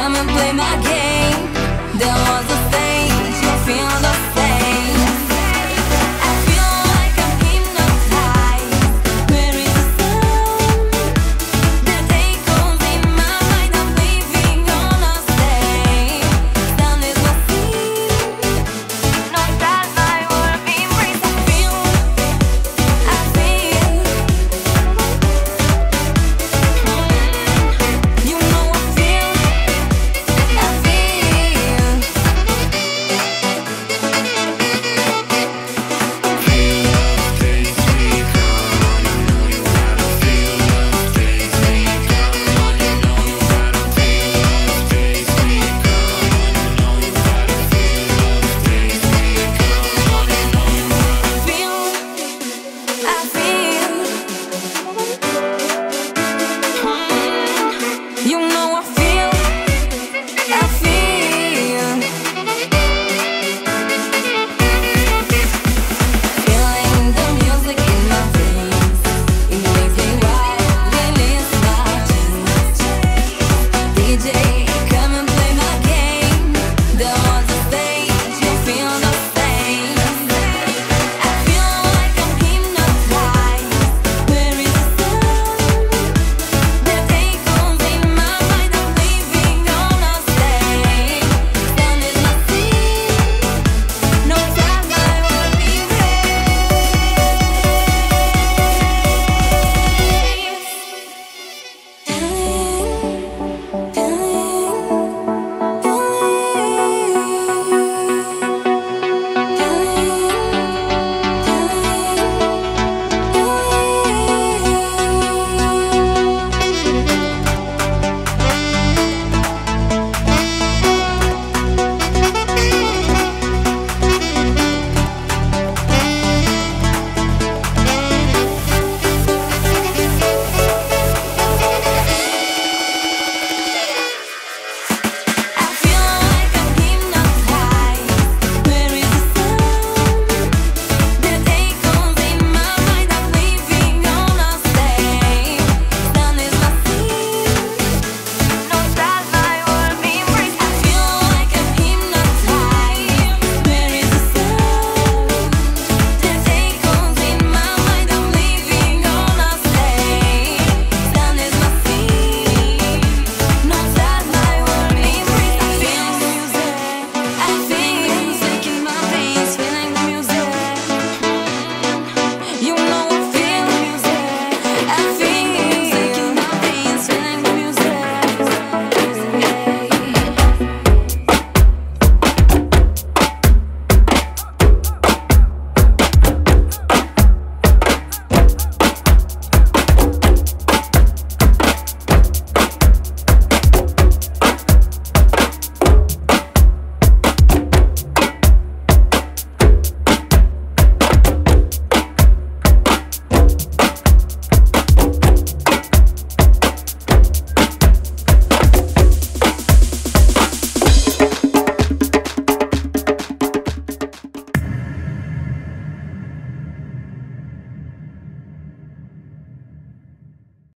Come and play my game.